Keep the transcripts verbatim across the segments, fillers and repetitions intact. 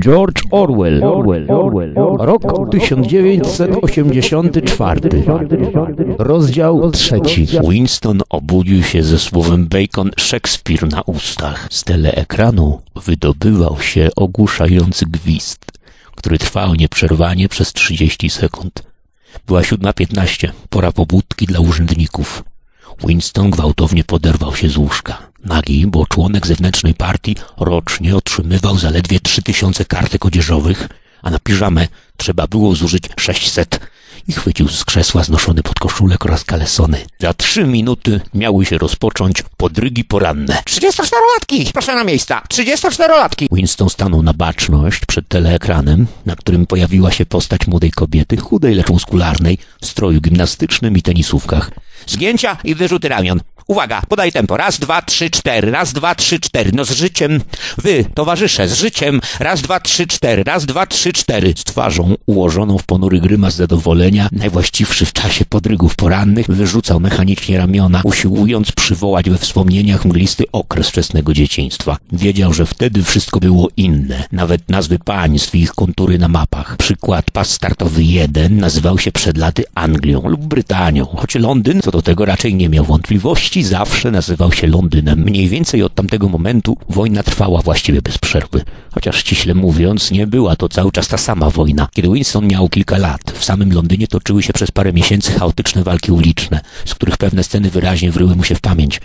George Orwell, Orwell, Orwell, Orwell, rok tysiąc dziewięćset osiemdziesiąty czwarty, rozdział trzeci. Winston obudził się ze słowem Bacon Shakespeare na ustach. Z teleekranu wydobywał się ogłuszający gwizd, który trwał nieprzerwanie przez trzydzieści sekund. Była siódma piętnaście, pora pobudki dla urzędników. Winston gwałtownie poderwał się z łóżka. Nagi, bo członek zewnętrznej partii rocznie otrzymywał zaledwie trzy tysiące kartek odzieżowych, a na piżamę trzeba było zużyć sześćset. I chwycił z krzesła znoszony pod koszulek oraz kalesony. Za trzy minuty miały się rozpocząć podrygi poranne. trzydziestoczterolatki! Proszę na miejsca! trzydziestoczterolatki! Winston stanął na baczność przed teleekranem, na którym pojawiła się postać młodej kobiety, chudej lecz muskularnej, w stroju gimnastycznym i tenisówkach. Zgięcia i wyrzuty ramion. Uwaga, podaj tempo. Raz, dwa, trzy, cztery. Raz, dwa, trzy, cztery. No z życiem. Wy, towarzysze, z życiem. Raz, dwa, trzy, cztery. Raz, dwa, trzy, cztery. Z twarzą ułożoną w ponury grymas zadowolenia, najwłaściwszy w czasie podrygów porannych, wyrzucał mechanicznie ramiona, usiłując przywołać we wspomnieniach mglisty okres wczesnego dzieciństwa. Wiedział, że wtedy wszystko było inne. Nawet nazwy państw i ich kontury na mapach. Przykład, pas startowy jeden nazywał się przed laty Anglią lub Brytanią, choć Londyn, co do tego raczej nie miał wątpliwości, zawsze nazywał się Londynem. Mniej więcej od tamtego momentu wojna trwała właściwie bez przerwy. Chociaż ściśle mówiąc, nie była to cały czas ta sama wojna. Kiedy Winston miał kilka lat, w samym Londynie toczyły się przez parę miesięcy chaotyczne walki uliczne, z których pewne sceny wyraźnie wryły mu się w pamięć.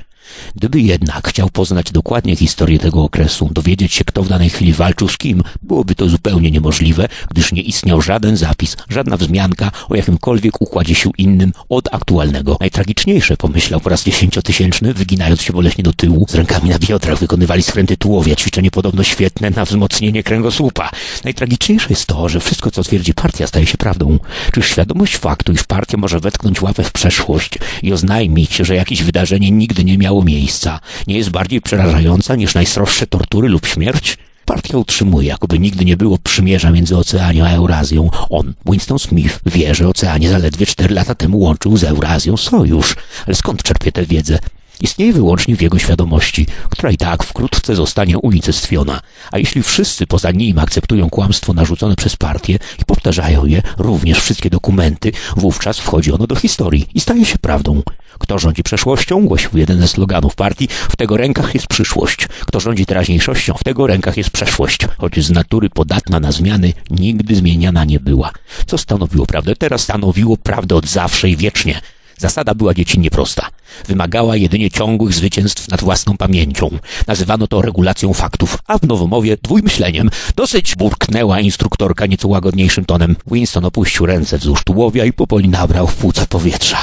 Gdyby jednak chciał poznać dokładnie historię tego okresu, dowiedzieć się, kto w danej chwili walczył z kim, byłoby to zupełnie niemożliwe, gdyż nie istniał żaden zapis, żadna wzmianka o jakimkolwiek układzie sił innym od aktualnego. Najtragiczniejsze, pomyślał po raz dziesięciotysięczny, wyginając się boleśnie do tyłu, z rękami na biodrach wykonywali skręty tułowia, ćwiczenie podobno świetne na wzmocnienie kręgosłupa. Najtragiczniejsze jest to, że wszystko, co twierdzi partia, staje się prawdą. Czyż świadomość faktu, iż partia może wetknąć łapę w przeszłość i oznajmić, że jakieś wydarzenie nigdy nie miało miejsca, nie jest bardziej przerażająca niż najsroższe tortury lub śmierć? Partia utrzymuje, jakoby nigdy nie było przymierza między Oceanią a Eurazją. On, Winston Smith, wie, że Oceanie zaledwie cztery lata temu łączył z Eurazją sojusz. Ale skąd czerpie tę wiedzę? Istnieje wyłącznie w jego świadomości, która i tak wkrótce zostanie unicestwiona. A jeśli wszyscy poza nim akceptują kłamstwo narzucone przez partię i powtarzają je, również wszystkie dokumenty, wówczas wchodzi ono do historii i staje się prawdą. Kto rządzi przeszłością, głosił jeden ze sloganów partii, w tego rękach jest przyszłość. Kto rządzi teraźniejszością, w tego rękach jest przeszłość. Choć z natury podatna na zmiany, nigdy zmieniana nie była. Co stanowiło prawdę teraz, stanowiło prawdę od zawsze i wiecznie. Zasada była dziecinnie prosta. Wymagała jedynie ciągłych zwycięstw nad własną pamięcią. Nazywano to regulacją faktów, a w nowomowie dwójmyśleniem. Dosyć, burknęła instruktorka nieco łagodniejszym tonem. Winston opuścił ręce wzdłuż tułowia i powoli nabrał w płuca powietrza.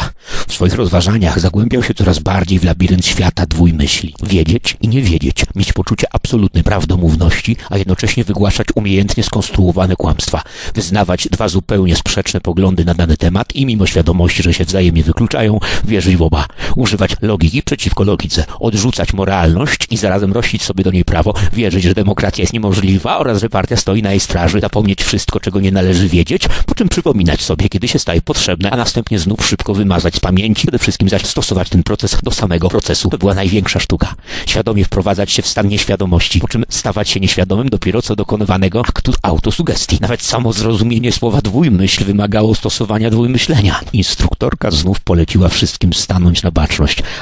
W swoich rozważaniach zagłębiał się coraz bardziej w labirynt świata dwójmyśli. Wiedzieć i nie wiedzieć, mieć poczucie absolutnej prawdomówności, a jednocześnie wygłaszać umiejętnie skonstruowane kłamstwa. Wyznawać dwa zupełnie sprzeczne poglądy na dany temat i mimo świadomości, że się wzajemnie wykluczają, wierzyć w oba. Używać logiki przeciwko logice, odrzucać moralność i zarazem rościć sobie do niej prawo, wierzyć, że demokracja jest niemożliwa oraz że partia stoi na jej straży, zapomnieć wszystko, czego nie należy wiedzieć, po czym przypominać sobie, kiedy się staje potrzebne, a następnie znów szybko wymazać z pamięci, przede wszystkim zaś stosować ten proces do samego procesu. To była największa sztuka. Świadomie wprowadzać się w stan nieświadomości, po czym stawać się nieświadomym dopiero co dokonywanego aktu autosugestii. Nawet samo zrozumienie słowa dwójmyśl wymagało stosowania dwójmyślenia. Instruktorka znów poleciła wszystkim stanąć na baczność.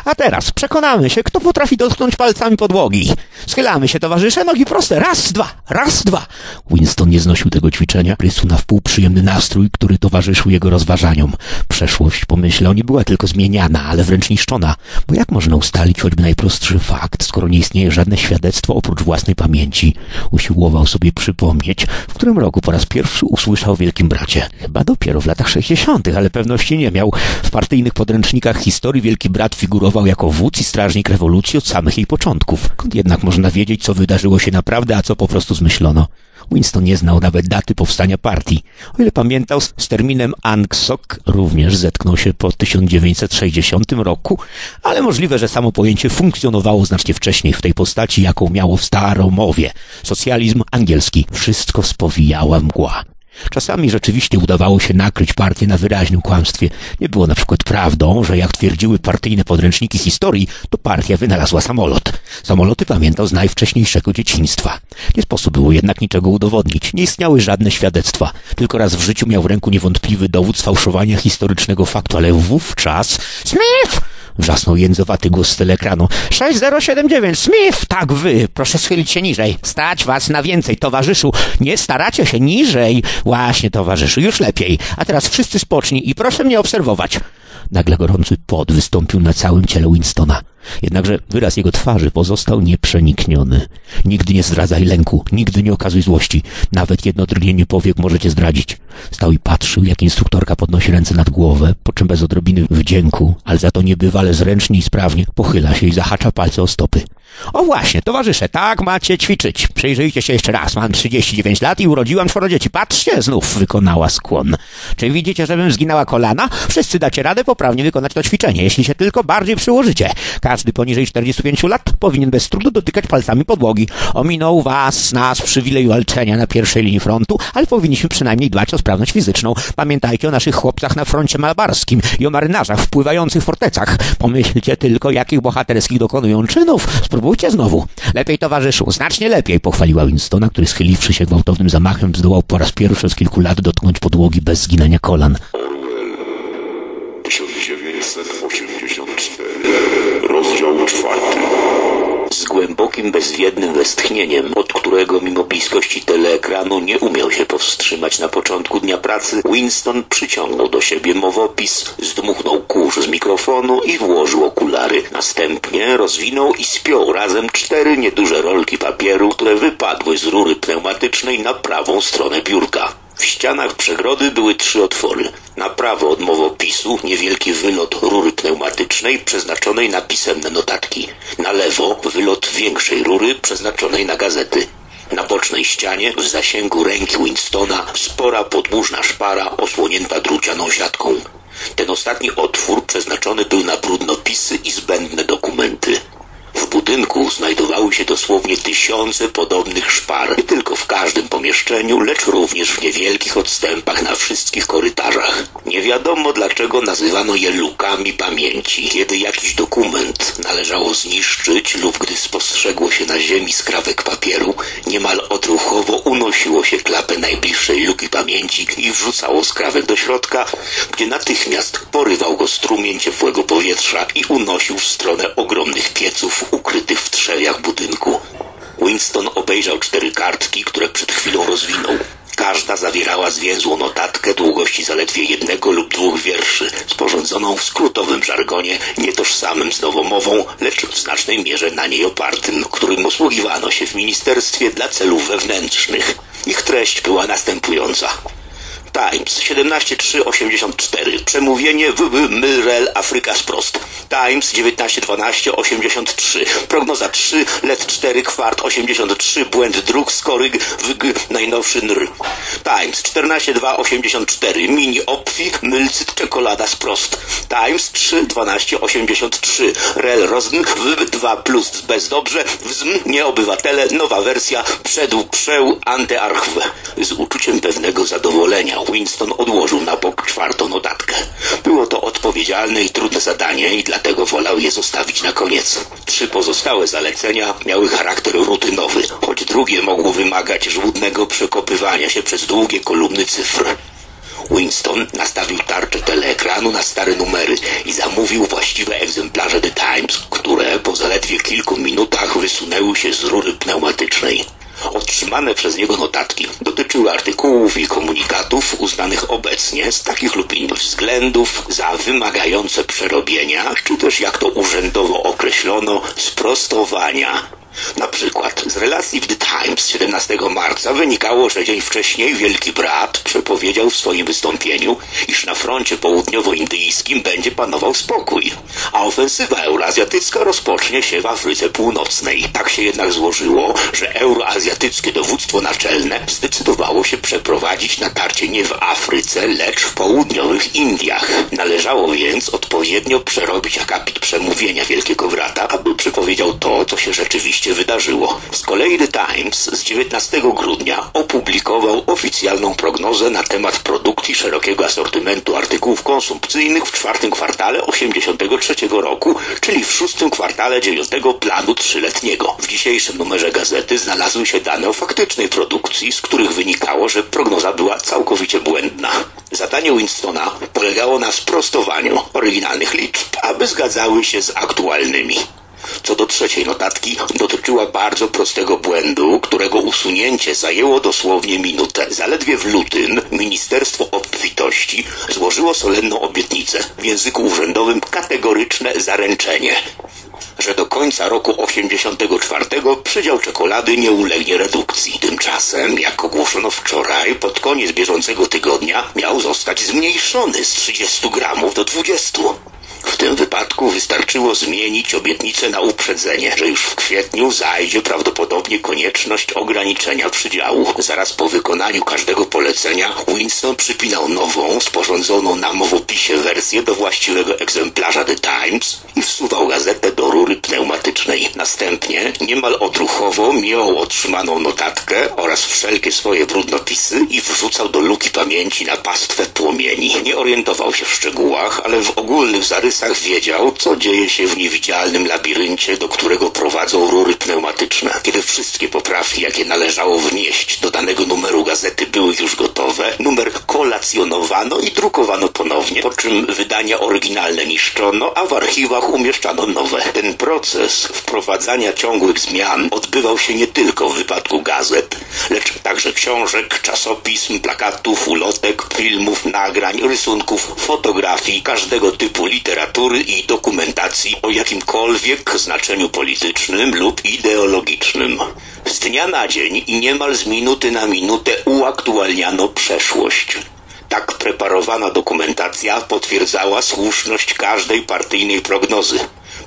A teraz przekonamy się, kto potrafi dotknąć palcami podłogi. Schylamy się, towarzysze, nogi proste. Raz, dwa, raz, dwa. Winston nie znosił tego ćwiczenia. Prysł na wpół przyjemny nastrój, który towarzyszył jego rozważaniom. Przeszłość, pomyślał, nie była tylko zmieniana, ale wręcz niszczona. Bo jak można ustalić choćby najprostszy fakt, skoro nie istnieje żadne świadectwo oprócz własnej pamięci? Usiłował sobie przypomnieć, w którym roku po raz pierwszy usłyszał o Wielkim Bracie. Chyba dopiero w latach sześćdziesiątych, ale pewności nie miał. W partyjnych podręcznikach historii Wielki Brat figurował jako wódz i strażnik rewolucji od samych jej początków. Skąd jednak można wiedzieć, co wydarzyło się naprawdę, a co po prostu zmyślono? Winston nie znał nawet daty powstania partii. O ile pamiętał, z terminem Angsoc również zetknął się po tysiąc dziewięćset sześćdziesiątym roku, ale możliwe, że samo pojęcie funkcjonowało znacznie wcześniej w tej postaci, jaką miało w staromowie. Socjalizm angielski. Wszystko spowijała mgła. Czasami rzeczywiście udawało się nakryć partię na wyraźnym kłamstwie. Nie było na przykład prawdą, że jak twierdziły partyjne podręczniki historii, to partia wynalazła samolot. Samoloty pamiętał z najwcześniejszego dzieciństwa. Nie sposób było jednak niczego udowodnić. Nie istniały żadne świadectwa. Tylko raz w życiu miał w ręku niewątpliwy dowód sfałszowania historycznego faktu, ale wówczas... Smith! Wrzasnął jędzowaty głos z teleekranu. sześć zero siedem dziewięć, Smith! Tak wy! Proszę schylić się niżej. Stać was na więcej, towarzyszu! Nie staracie się niżej! Właśnie, towarzyszu, już lepiej. A teraz wszyscy spocznij i proszę mnie obserwować. Nagle gorący pot wystąpił na całym ciele Winstona. Jednakże wyraz jego twarzy pozostał nieprzenikniony. Nigdy nie zdradzaj lęku, nigdy nie okazuj złości. Nawet jedno drgnienie powiek możecie zdradzić. Stał i patrzył, jak instruktorka podnosi ręce nad głowę, po czym bez odrobiny wdzięku, ale za to niebywale zręcznie i sprawnie, pochyla się i zahacza palce o stopy. O właśnie, towarzysze, tak macie ćwiczyć. Przyjrzyjcie się jeszcze raz. Mam trzydzieści dziewięć lat i urodziłam czworo dzieci. Patrzcie, znów wykonała skłon. Czy widzicie, żebym zginęła kolana? Wszyscy dacie radę poprawnie wykonać to ćwiczenie, jeśli się tylko bardziej przyłożycie. Każdy poniżej czterdziestu pięciu lat powinien bez trudu dotykać palcami podłogi. Ominął was, nas, przywilej walczenia na pierwszej linii frontu, ale powinniśmy przynajmniej dbać o sprawność fizyczną. Pamiętajcie o naszych chłopcach na froncie malbarskim i o marynarzach wpływających w fortecach. Pomyślcie tylko, jakich bohaterskich dokonują czynów. Spróbujcie znowu. Lepiej, towarzyszu, znacznie lepiej, pochwaliła Winstona, który schyliwszy się gwałtownym zamachem zdołał po raz pierwszy z kilku lat dotknąć podłogi bez zginania kolan. Orwell, tysiąc dziewięćset osiemdziesiąt cztery, rozdział czwarty. Z głębokim, bezwiednym westchnieniem, od którego mimo bliskości teleekranu nie umiał się powstrzymać na początku dnia pracy, Winston przyciągnął do siebie mowopis, zdmuchnął kurz z mikrofonu i włożył okulary. Następnie rozwinął i spiął razem cztery nieduże rolki papieru, które wypadły z rury pneumatycznej na prawą stronę biurka. W ścianach przegrody były trzy otwory. Na prawo od mowopisu niewielki wylot rury pneumatycznej przeznaczonej na pisemne notatki. Na lewo wylot większej rury przeznaczonej na gazety. Na bocznej ścianie w zasięgu ręki Winstona spora podłużna szpara osłonięta drucianą siatką. Ten ostatni otwór przeznaczony był na brudnopisy i zbędne dokumenty. W budynku znajdowały się dosłownie tysiące podobnych szpar, nie tylko w każdym pomieszczeniu, lecz również w niewielkich odstępach na wszystkich korytarzach. Nie wiadomo, dlaczego nazywano je lukami pamięci. Kiedy jakiś dokument należało zniszczyć lub gdy spostrzegło się na ziemi skrawek papieru, niemal odruchowo unosiło się klapę najbliższej luki pamięci i wrzucało skrawek do środka, gdzie natychmiast porywał go strumień ciepłego powietrza i unosił w stronę ogromnych pieców ukrytych w trzewiach budynku. Winston obejrzał cztery kartki, które przed chwilą rozwinął. Każda zawierała zwięzłą notatkę długości zaledwie jednego lub dwóch wierszy, sporządzoną w skrótowym żargonie, nietożsamym z nowomową, lecz w znacznej mierze na niej opartym, którym posługiwano się w ministerstwie dla celów wewnętrznych. Ich treść była następująca. Times, siedemnaście trzy osiemdziesiąt cztery. Przemówienie W W Myrel Afryka Sprost. Times, dziewiętnaście dwanaście osiemdziesiąt trzy. Prognoza trzy, L E D cztery, Kwart osiemdziesiąt trzy, Błęd dróg, Skoryg, W G, najnowszy N R. Times, czternaście dwa osiemdziesiąt cztery. Mini Opfi, Mylcyt, Czekolada Sprost. Times, trzy dwanaście osiemdziesiąt trzy. Rel Rozn, W dwa plus Bezdobrze, W Z M, Nieobywatele, Nowa wersja, Przedł, Przeł, Antearchw. Z uczuciem pewnego zadowolenia Winston odłożył na bok czwartą notatkę. Było to odpowiedzialne i trudne zadanie i dlatego wolał je zostawić na koniec. Trzy pozostałe zalecenia miały charakter rutynowy, choć drugie mogło wymagać żmudnego przekopywania się przez długie kolumny cyfr. Winston nastawił tarczę teleekranu na stare numery i zamówił właściwe egzemplarze The Times, które po zaledwie kilku minutach wysunęły się z rury pneumatycznej. Otrzymane przez niego notatki dotyczyły artykułów i komunikatów uznanych obecnie z takich lub innych względów za wymagające przerobienia, czy też jak to urzędowo określono, sprostowania. Na przykład z relacji w The Times siedemnastego marca wynikało, że dzień wcześniej Wielki Brat przepowiedział w swoim wystąpieniu, iż na froncie południowoindyjskim będzie panował spokój, a ofensywa euroazjatycka rozpocznie się w Afryce Północnej. Tak się jednak złożyło, że euroazjatyckie dowództwo naczelne zdecydowało się przeprowadzić natarcie nie w Afryce, lecz w południowych Indiach. Należało więc odpowiednio przerobić akapit przemówienia Wielkiego Brata, aby przepowiedział to, co się rzeczywiście rzeczywiście wydarzyło. Z kolei The Times z dziewiętnastego grudnia opublikował oficjalną prognozę na temat produkcji szerokiego asortymentu artykułów konsumpcyjnych w czwartym kwartale osiemdziesiątego trzeciego roku, czyli w szóstym kwartale dziewiątego planu trzyletniego. W dzisiejszym numerze gazety znalazły się dane o faktycznej produkcji, z których wynikało, że prognoza była całkowicie błędna. Zadanie Winstona polegało na sprostowaniu oryginalnych liczb, aby zgadzały się z aktualnymi. Co do trzeciej notatki, dotyczyła bardzo prostego błędu, którego usunięcie zajęło dosłownie minutę. Zaledwie w lutym Ministerstwo Obfitości złożyło solenną obietnicę, w języku urzędowym kategoryczne zaręczenie, że do końca roku osiemdziesiątego czwartego przydział czekolady nie ulegnie redukcji. Tymczasem, jak ogłoszono wczoraj, pod koniec bieżącego tygodnia miał zostać zmniejszony z trzydziestu gramów do dwudziestu. W tym wypadku wystarczyło zmienić obietnicę na uprzedzenie, że już w kwietniu zajdzie prawdopodobnie konieczność ograniczenia przydziału. Zaraz po wykonaniu każdego polecenia Winston przypinał nową, sporządzoną na mowopisie wersję do właściwego egzemplarza The Times i wsuwał gazetę do rury pneumatycznej. Następnie niemal odruchowo miał otrzymaną notatkę oraz wszelkie swoje brudnopisy i wrzucał do luki pamięci na pastwę płomieni. Nie orientował się w szczegółach, ale w ogólnym zarysach wiedział, co dzieje się w niewidzialnym labiryncie, do którego prowadzą rury pneumatyczne. Kiedy wszystkie poprawki, jakie należało wnieść do danego numeru gazety, były już gotowe, numer kolacjonowano i drukowano ponownie, po czym wydania oryginalne niszczono, a w archiwach umieszczano nowe. Ten proces wprowadzania ciągłych zmian odbywał się nie tylko w wypadku gazet, lecz także książek, czasopism, plakatów, ulotek, filmów, nagrań, rysunków, fotografii, każdego typu literatury, literatury i dokumentacji o jakimkolwiek znaczeniu politycznym lub ideologicznym. Z dnia na dzień i niemal z minuty na minutę uaktualniano przeszłość. Tak preparowana dokumentacja potwierdzała słuszność każdej partyjnej prognozy.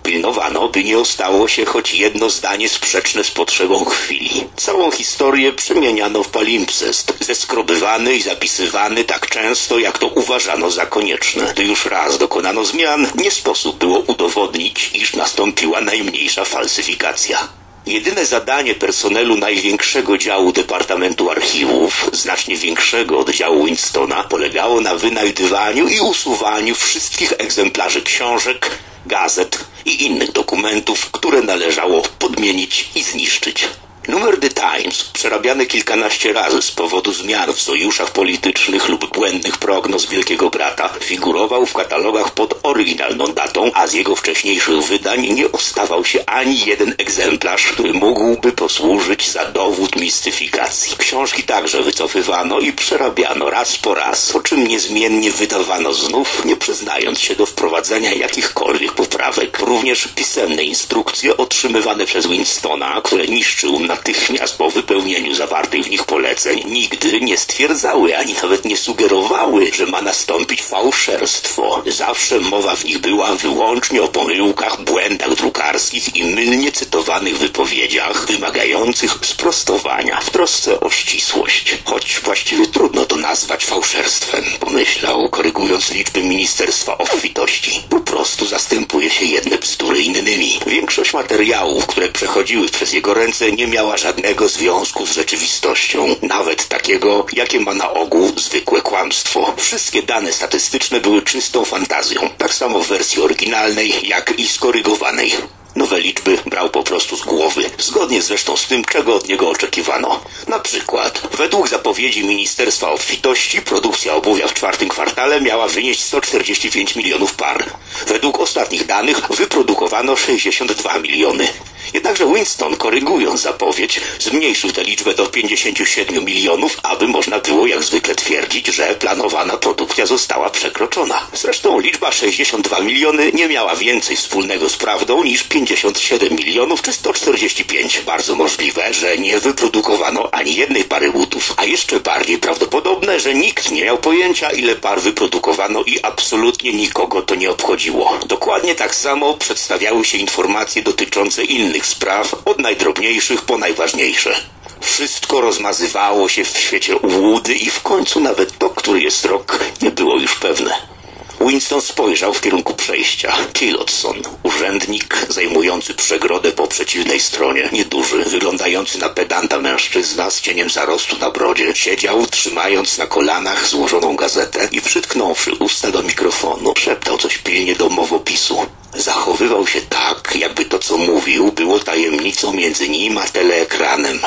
Pilnowano, by nie ostało się choć jedno zdanie sprzeczne z potrzebą chwili. Całą historię przemieniano w palimpsest, zeskrobywany i zapisywany tak często, jak to uważano za konieczne. Gdy już raz dokonano zmian, nie sposób było udowodnić, iż nastąpiła najmniejsza falsyfikacja. Jedyne zadanie personelu największego działu Departamentu Archiwów, znacznie większego od działu Winstona, polegało na wynajdywaniu i usuwaniu wszystkich egzemplarzy książek, gazet i innych dokumentów, które należało podmienić i zniszczyć. Numer The Times, przerabiany kilkanaście razy z powodu zmian w sojuszach politycznych lub błędnych prognoz Wielkiego Brata, figurował w katalogach pod oryginalną datą, a z jego wcześniejszych wydań nie ostawał się ani jeden egzemplarz, który mógłby posłużyć za dowód mistyfikacji. Książki także wycofywano i przerabiano raz po raz, po czym niezmiennie wydawano znów, nie przyznając się do wprowadzenia jakichkolwiek poprawek. Również pisemne instrukcje otrzymywane przez Winstona, które niszczył na natychmiast po wypełnieniu zawartych w nich poleceń, nigdy nie stwierdzały ani nawet nie sugerowały, że ma nastąpić fałszerstwo. Zawsze mowa w nich była wyłącznie o pomyłkach, błędach drukarskich i mylnie cytowanych wypowiedziach wymagających sprostowania w trosce o ścisłość. Choć właściwie trudno to nazwać fałszerstwem, pomyślał, korygując liczby Ministerstwa Obfitości. Po prostu zastępuje się jedne bzdury innymi. Większość materiałów, które przechodziły przez jego ręce, nie Nie miała żadnego związku z rzeczywistością, nawet takiego, jakie ma na ogół zwykłe kłamstwo. Wszystkie dane statystyczne były czystą fantazją, tak samo w wersji oryginalnej, jak i skorygowanej. Nowe liczby brał po prostu z głowy, zgodnie zresztą z tym, czego od niego oczekiwano. Na przykład, według zapowiedzi Ministerstwa Obfitości produkcja obuwia w czwartym kwartale miała wynieść sto czterdzieści pięć milionów par. Według ostatnich danych wyprodukowano sześćdziesiąt dwa miliony. Jednakże Winston, korygując zapowiedź, zmniejszył tę liczbę do pięćdziesięciu siedmiu milionów, aby można było jak zwykle twierdzić, że planowana produkcja została przekroczona. Zresztą liczba sześćdziesiąt dwa miliony nie miała więcej wspólnego z prawdą niż pięćdziesiąt siedem milionów czy sto czterdzieści pięć. Bardzo możliwe, że nie wyprodukowano ani jednej pary butów, a jeszcze bardziej prawdopodobne, że nikt nie miał pojęcia, ile par wyprodukowano i absolutnie nikogo to nie obchodziło. Dokładnie tak samo przedstawiały się informacje dotyczące innych spraw, od najdrobniejszych po najważniejsze. Wszystko rozmazywało się w świecie ułudy i w końcu nawet to, który jest rok, nie było już pewne. Winston spojrzał w kierunku przejścia. Tillotson, urzędnik zajmujący przegrodę po przeciwnej stronie, nieduży, wyglądający na pedanta mężczyzna z cieniem zarostu na brodzie, siedział, trzymając na kolanach złożoną gazetę i przytknąwszy usta do mikrofonu, szeptał coś pilnie do mowopisu. Zachowywał się tak, jakby to, co mówił, było tajemnicą między nim a teleekranem.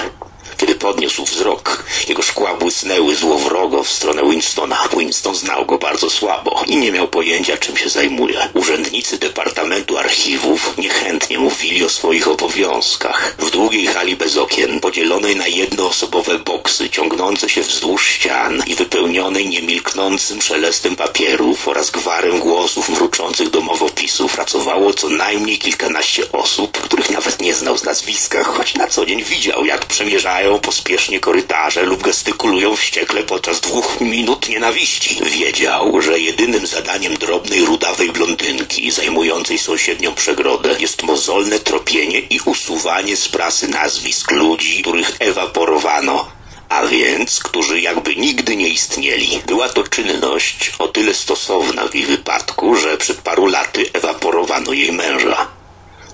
Kiedy podniósł wzrok, jego szkła błysnęły złowrogo w stronę Winstona. Winston znał go bardzo słabo i nie miał pojęcia, czym się zajmuje. Urzędnicy Departamentu Archiwów niechętnie mówili o swoich obowiązkach. W długiej hali bez okien, podzielonej na jednoosobowe boksy, ciągnące się wzdłuż ścian i wypełnionej niemilknącym szelestem papierów oraz gwarem głosów mruczących do mowopisów, pracowało co najmniej kilkanaście osób, których nawet nie znał z nazwiska, choć na co dzień widział, jak przemierzają pospiesznie korytarze lub gestykulują wściekle podczas dwóch minut nienawiści. Wiedział, że jedynym zadaniem drobnej, rudawej blondynki zajmującej sąsiednią przegrodę jest mozolne tropienie i usuwanie z prasy nazwisk ludzi, których ewaporowano, a więc którzy jakby nigdy nie istnieli. Była to czynność o tyle stosowna w jej wypadku, że przed paru laty ewaporowano jej męża.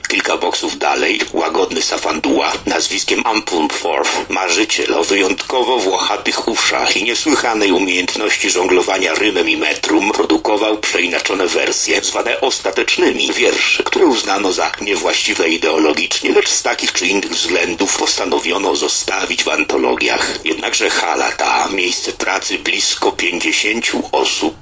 Kilka boksów dalej, łagodny safanduła nazwiskiem Ampulforth, marzyciel o wyjątkowo włochatych uszach i niesłychanej umiejętności żonglowania rymem i metrum, produkował przeinaczone wersje, zwane ostatecznymi, wierszy, które uznano za niewłaściwe ideologicznie, lecz z takich czy innych względów postanowiono zostawić w antologiach. Jednakże hala ta, miejsce pracy blisko pięćdziesięciu osób,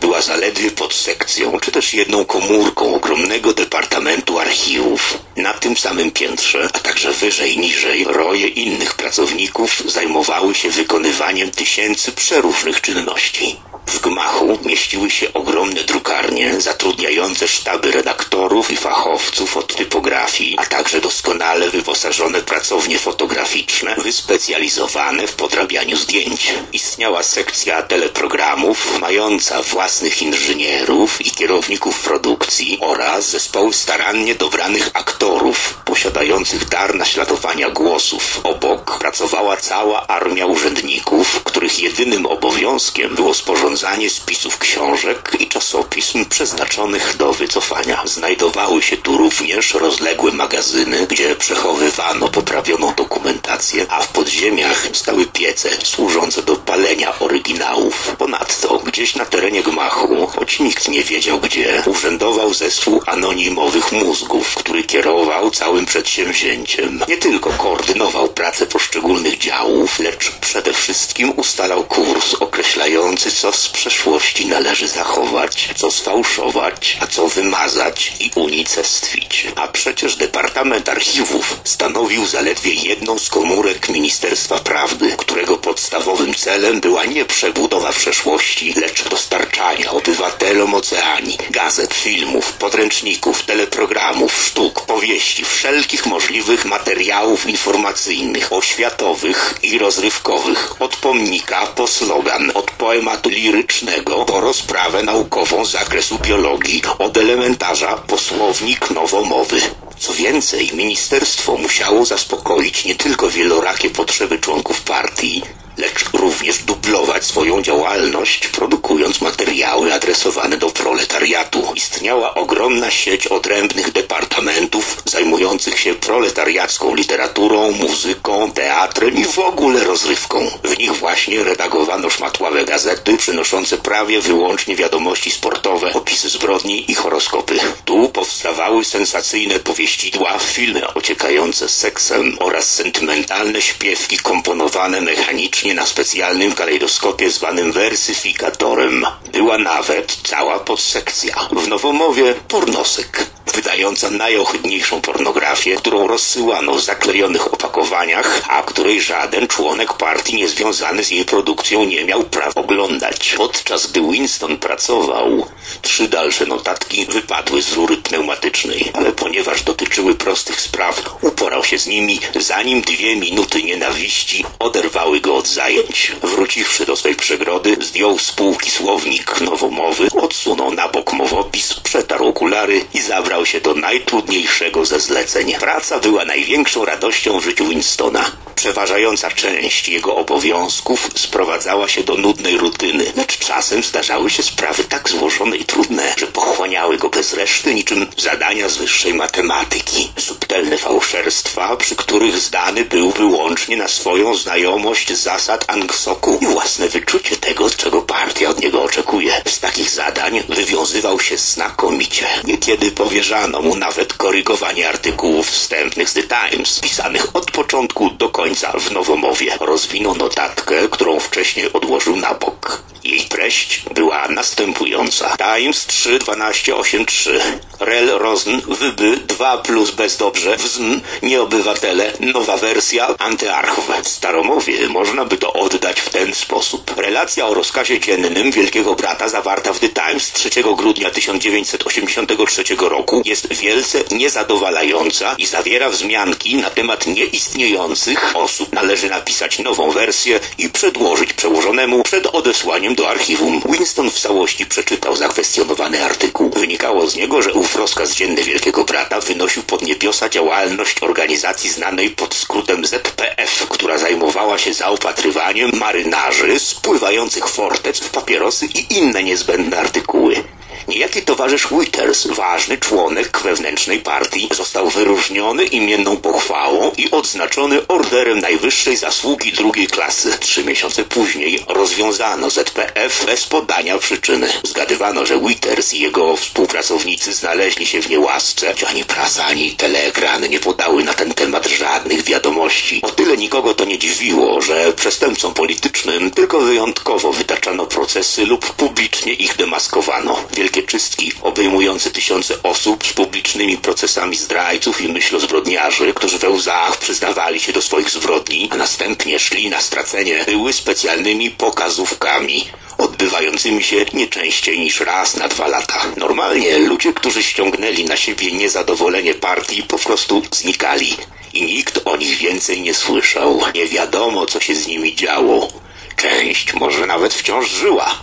była zaledwie pod sekcją, czy też jedną komórką ogromnego Departamentu Archiwów. Na tym samym piętrze, a także wyżej, niżej, roje innych pracowników zajmowały się wykonywaniem tysięcy przeróżnych czynności. W gmachu mieściły się ogromne drukarnie zatrudniające sztaby redaktorów i fachowców od typografii, a także doskonale wyposażone pracownie fotograficzne wyspecjalizowane w podrabianiu zdjęć. Istniała sekcja teleprogramów mająca własnych inżynierów i kierowników produkcji oraz zespoły starannie dobranych aktorów posiadających dar naśladowania głosów. Obok pracowała cała armia urzędników, których jedynym obowiązkiem było sporządzenie spisów książek i czasopism przeznaczonych do wycofania. Znajdowały się tu również rozległe magazyny, gdzie przechowywano poprawioną dokumentację, a w podziemiach stały piece służące do palenia oryginałów. Ponadto gdzieś na terenie gmachu, choć nikt nie wiedział gdzie, urzędował zespół anonimowych mózgów, który kierował całym przedsięwzięciem. Nie tylko koordynował pracę poszczególnych działów, lecz przede wszystkim ustalał kurs określający, co z przeszłości należy zachować, co sfałszować, a co wymazać i unicestwić. A przecież Departament Archiwów stanowił zaledwie jedną z komórek Ministerstwa Prawdy, którego podstawowym celem była nie przebudowa przeszłości, lecz dostarczania obywatelom Oceanii gazet, filmów, podręczników, teleprogramów, sztuk, powieści, wszelkich możliwych materiałów informacyjnych, oświatowych i rozrywkowych, od pomnika po slogan, od poematu lirycznego po rozprawę naukową z zakresu biologii, od elementarza po słownik nowomowy. Co więcej, ministerstwo musiało zaspokoić nie tylko wielorakie potrzeby członków partii, lecz również dublować swoją działalność, produkując materiały adresowane do proletariatu. Istniała ogromna sieć odrębnych departamentów zajmujących się proletariacką literaturą, muzyką, teatrem i w ogóle rozrywką. W nich właśnie redagowano szmatławe gazety przynoszące prawie wyłącznie wiadomości sportowe, opisy zbrodni i horoskopy. Tu powstawały sensacyjne powieścidła, filmy ociekające seksem oraz sentymentalne śpiewki komponowane mechanicznie na specjalnym kalejdoskopie zwanym wersyfikatorem. Była nawet cała podsekcja, w nowomowie pornosek, wydająca najohydniejszą pornografię, którą rozsyłano w zaklejonych opakowaniach, a której żaden członek partii niezwiązany z jej produkcją nie miał prawa oglądać. Podczas gdy Winston pracował, trzy dalsze notatki wypadły z rury pneumatycznej, ale ponieważ dotyczyły prostych spraw, uporał się z nimi, zanim dwie minuty nienawiści oderwały go od zajęć. Wróciwszy do swej przegrody, zdjął z półki słownik nowomowy, odsunął na bok mowopis, przetarł okulary i zabrał wybrał się do najtrudniejszego ze zleceń. Praca była największą radością w życiu Winstona. Przeważająca część jego obowiązków sprowadzała się do nudnej rutyny, lecz czasem zdarzały się sprawy tak złożone i trudne, że pochłaniały go bez reszty niczym zadania z wyższej matematyki. Subtelne fałszerstwa, przy których zdany był wyłącznie na swoją znajomość zasad Angsocu i własne wyczucie tego, czego partia od niego oczekuje. Z takich zadań wywiązywał się znakomicie. Niekiedy powierzano mu nawet korygowanie artykułów wstępnych z The Times, pisanych od początku do końca w nowomowie. Rozwinął notatkę, którą wcześniej odłożył na bok. Jej treść była następująca. Times trzy dwanaście osiemdziesiąt trzy. Rel rozn wyby dwa plus bezdobrze wzn nieobywatele. Nowa wersja antyarchw. Staromowie można by to oddać w ten sposób. Relacja o rozkazie dziennym Wielkiego Brata zawarta w The Times trzeciego grudnia tysiąc dziewięćset osiemdziesiątego trzeciego roku jest wielce niezadowalająca i zawiera wzmianki na temat nieistniejących osób. Należy napisać nową wersję i przedłożyć przełożonemu przed odesłaniem do archiwum. Winston w całości przeczytał zakwestionowany artykuł. Wynikało z niego, że ów rozkaz dzienny Wielkiego Brata wynosił pod niebiosa działalność organizacji znanej pod skrótem Z P F, która zajmowała się zaopatrywaniem marynarzy spływających fortec w papierosy i inne niezbędne artykuły. Niejaki towarzysz Withers, ważny członek wewnętrznej partii, został wyróżniony imienną pochwałą i odznaczony orderem najwyższej zasługi drugiej klasy. Trzy miesiące później rozwiązano Z P F bez podania przyczyny. Zgadywano, że Withers i jego współpracownicy znaleźli się w niełasce. Ani prasa, ani teleekran nie podały na ten temat żadnych wiadomości. O tyle nikogo to nie dziwiło, że przestępcom politycznym tylko wyjątkowo wytaczano procesy lub publicznie ich demaskowano. Wielkie czystki obejmujące tysiące osób z publicznymi procesami zdrajców i myślozbrodniarzy, którzy we łzach przyznawali się do swoich zbrodni, a następnie szli na stracenie, były specjalnymi pokazówkami, odbywającymi się nie częściej niż raz na dwa lata. Normalnie ludzie, którzy ściągnęli na siebie niezadowolenie partii, po prostu znikali i nikt o nich więcej nie słyszał. Nie wiadomo, co się z nimi działo. Część może nawet wciąż żyła.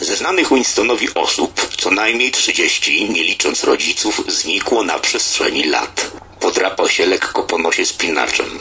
Ze znanych Winstonowi osób, co najmniej trzydzieści, nie licząc rodziców, znikło na przestrzeni lat. Podrapał się lekko po nosie spinaczem.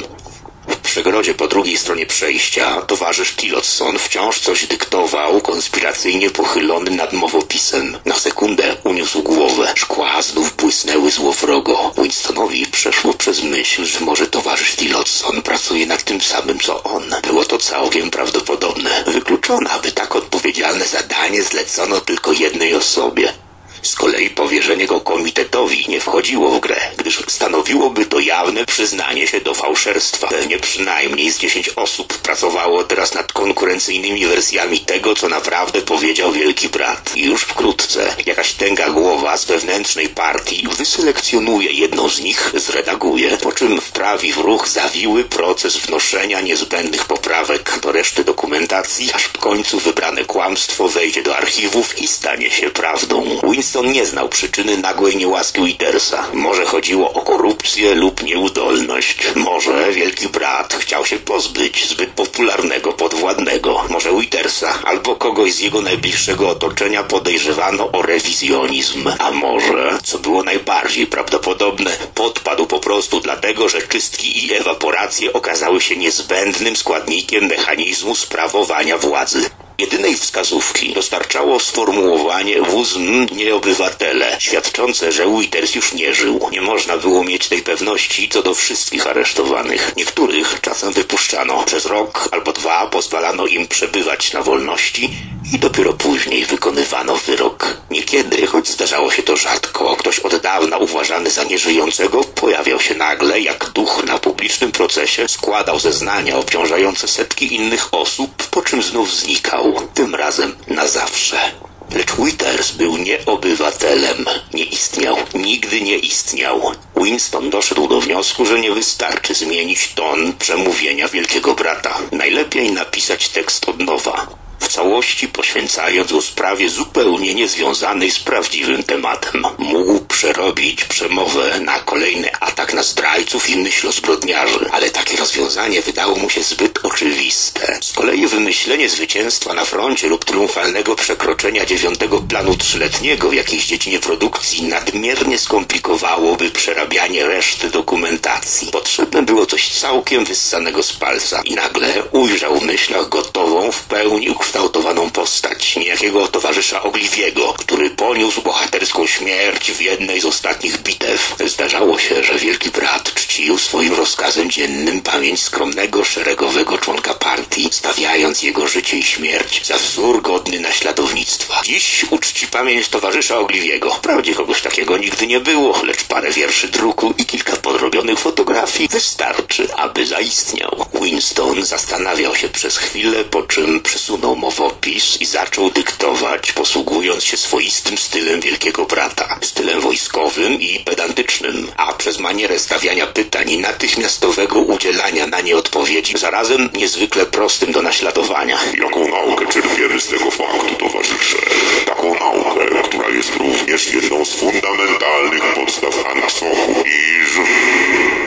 W przegrodzie po drugiej stronie przejścia towarzysz Tillotson wciąż coś dyktował, konspiracyjnie pochylony nad mowopisem. Na sekundę uniósł głowę. Szkła znów błysnęły złowrogo. Winstonowi przeszło przez myśl, że może towarzysz Tillotson pracuje nad tym samym, co on. Było to całkiem prawdopodobne. Wykluczono, aby tak odpowiedzialne zadanie zlecono tylko jednej osobie. Z kolei powierzenie go komitetowi nie wchodziło w grę, gdyż stanowiłoby to jawne przyznanie się do fałszerstwa. Pewnie przynajmniej z dziesięć osób pracowało teraz nad konkurencyjnymi wersjami tego, co naprawdę powiedział Wielki Brat. I już wkrótce jakaś tęga głowa z wewnętrznej partii wyselekcjonuje jedną z nich, zredaguje, po czym wprawi w ruch zawiły proces wnoszenia niezbędnych poprawek do reszty dokumentacji, aż w końcu wybrane kłamstwo wejdzie do archiwów i stanie się prawdą. Winston nie znał przyczyny nagłej niełaski Withersa. Może chodziło o korupcję lub nieudolność. Może Wielki Brat chciał się pozbyć zbyt popularnego podwładnego. Może Withersa albo kogoś z jego najbliższego otoczenia podejrzewano o rewizjonizm. A może, co było najbardziej prawdopodobne, podpadł po prostu dlatego, że czystki i ewaporacje okazały się niezbędnym składnikiem mechanizmu sprawowania władzy. Jedynej wskazówki dostarczało sformułowanie wuzn nieobywatele, świadczące, że Withers już nie żył. Nie można było mieć tej pewności co do wszystkich aresztowanych. Niektórych czasem wypuszczano. Przez rok albo dwa pozwalano im przebywać na wolności i dopiero później wykonywano wyrok. Niekiedy, choć zdarzało się to rzadko, ktoś od dawna uważany za nieżyjącego pojawiał się nagle jak duch na publicznym procesie, składał zeznania obciążające setki innych osób, po czym znów znikał. Tym razem na zawsze. Lecz Withers był nieobywatelem. Nie istniał. Nigdy nie istniał. Winston doszedł do wniosku, że nie wystarczy zmienić ton przemówienia Wielkiego Brata. Najlepiej napisać tekst od nowa. W całości całości poświęcając go sprawie zupełnie niezwiązanej z prawdziwym tematem. Mógł przerobić przemowę na kolejny atak na zdrajców i myśl o zbrodniarzy, ale takie rozwiązanie wydało mu się zbyt oczywiste. Z kolei wymyślenie zwycięstwa na froncie lub triumfalnego przekroczenia dziewiątego planu trzyletniego w jakiejś dziedzinie produkcji nadmiernie skomplikowałoby przerabianie reszty dokumentacji. Potrzebne było coś całkiem wyssanego z palca i nagle ujrzał w myślach gotową, w pełni ukształtowaną postać niejakiego towarzysza Ogilvy'ego, który poniósł bohaterską śmierć w jednej z ostatnich bitew. Zdarzało się, że Wielki Brat czcił swoim rozkazem dziennym pamięć skromnego, szeregowego członka partii, stawiając jego życie i śmierć za wzór godny naśladownictwa. Dziś uczci pamięć towarzysza Ogilvy'ego. Wprawdzie kogoś takiego nigdy nie było, lecz parę wierszy druku i kilka podrobionych fotografii wystarczy, aby zaistniał. Winston zastanawiał się przez chwilę, po czym przesunął mowopis i zaczął dyktować, posługując się swoistym stylem Wielkiego Brata. Stylem wojskowym i pedantycznym, a przez manierę stawiania pytań i natychmiastowego udzielania na nie odpowiedzi, zarazem niezwykle prostym do naśladowania. Jaką naukę czerpiemy z tego faktu, towarzysze? Taką naukę, która jest również jedną z fundamentalnych podstaw Angsocu, iż...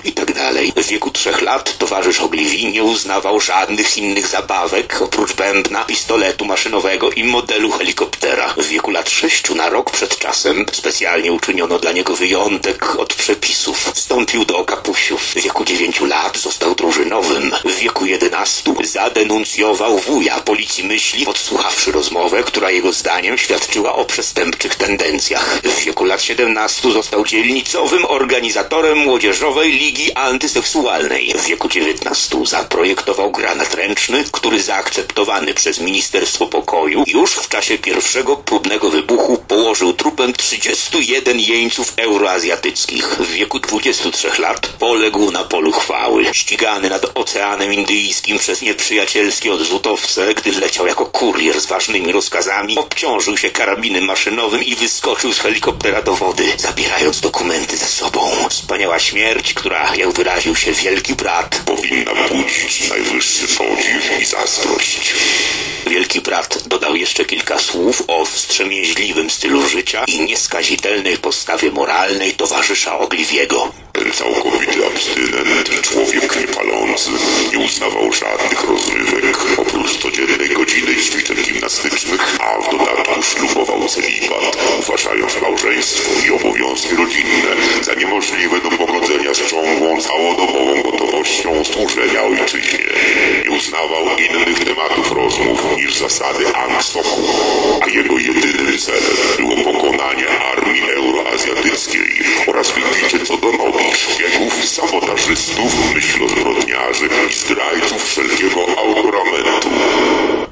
I tak dalej. W wieku trzech lat towarzysz Ogilvy nie uznawał żadnych innych zabawek, oprócz bębna, pistoletu maszynowego i modelu helikoptera. W wieku lat sześciu na rok przed czasem specjalnie uczyniono dla niego wyjątek od przepisów. Wstąpił do kapusiów. W wieku dziewięciu lat został drużynowym. W wieku jedenastu zadenuncjował wuja policji myśli, podsłuchawszy rozmowę, która jego zdaniem świadczyła o przestępczych tendencjach. W wieku lat siedemnastu został dzielnicowym organizatorem Młodzieżowej Ligi Antyseksualnej. W wieku dziewiętnastu zaprojektował granat ręczny, który zaakceptowany przez Ministerstwo Pokoju już w czasie pierwszego próbnego wybuchu położył trupem trzydziestu jeden jeńców euroazjatyckich. W wieku dwudziestu trzech lat poległ na polu chwały, ścigany nad Oceanem Indyjskim przez nieprzyjacielskie odrzutowce, gdy leciał jako kurier z ważnymi rozkazami, obciążył się karabinem maszynowym i wyskoczył z helikoptera do wody, zabierając dokumenty ze sobą. Wspaniała śmierć, która, jak wyraził się Wielki Brat, powinna budzić najwyższy podziw i zazdrość. Wielki Brat dodał jeszcze kilka słów o wstrzemięźliwym stylu życia i nieskazitelnej postawie moralnej towarzysza Ogilvy'ego. Ten całkowity abstynent, człowiek niepalący, nie uznawał żadnych rozrywek, oprócz codziennej godziny i ćwiczeń gimnastycznych, a w dodatku ślubował celibat, uważając małżeństwo i obowiązki rodzinne za niemożliwe do pogodzenia z ciągłą, całodobową gotowością służenia ojczyźnie. Nie uznawał innych tematów rozmów niż zasady Angsocu, a jego jedynym celem było pokonanie armii euroazjatyckiej oraz wybicie co do nogi szpiegów, sabotażystów, myślozbrodniarzy i zdrajców wszelkiego autoramentu.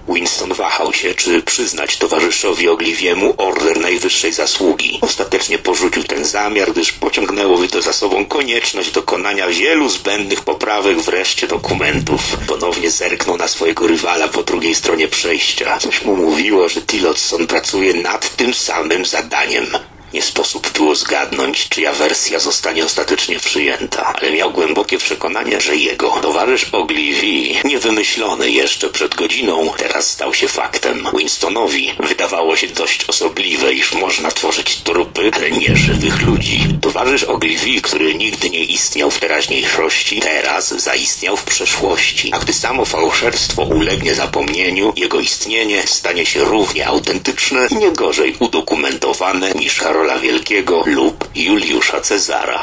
Winston wahał się, czy przyznać towarzyszowi Ogilvy'emu order najwyższej zasługi. Ostatecznie porzucił ten zamiar, gdyż pociągnęłoby to za sobą konieczność dokonania wielu zbędnych poprawek w reszcie dokumentów. Ponownie zerknął na swojego rywala po drugiej stronie przejścia. Coś mu mówiło, że Tillotson pracuje nad tym samym zadaniem. Nie sposób było zgadnąć, czyja wersja zostanie ostatecznie przyjęta, ale miał głębokie przekonanie, że jego towarzysz Ogilvy, niewymyślony jeszcze przed godziną, teraz stał się faktem. Winstonowi wydawało się dość osobliwe, iż można tworzyć trupy, ale nie żywych ludzi. Towarzysz Ogilvy, który nigdy nie istniał w teraźniejszości, teraz zaistniał w przeszłości, a gdy samo fałszerstwo ulegnie zapomnieniu, jego istnienie stanie się równie autentyczne i nie gorzej udokumentowane niż Karol Wielkiego lub Juliusza Cezara.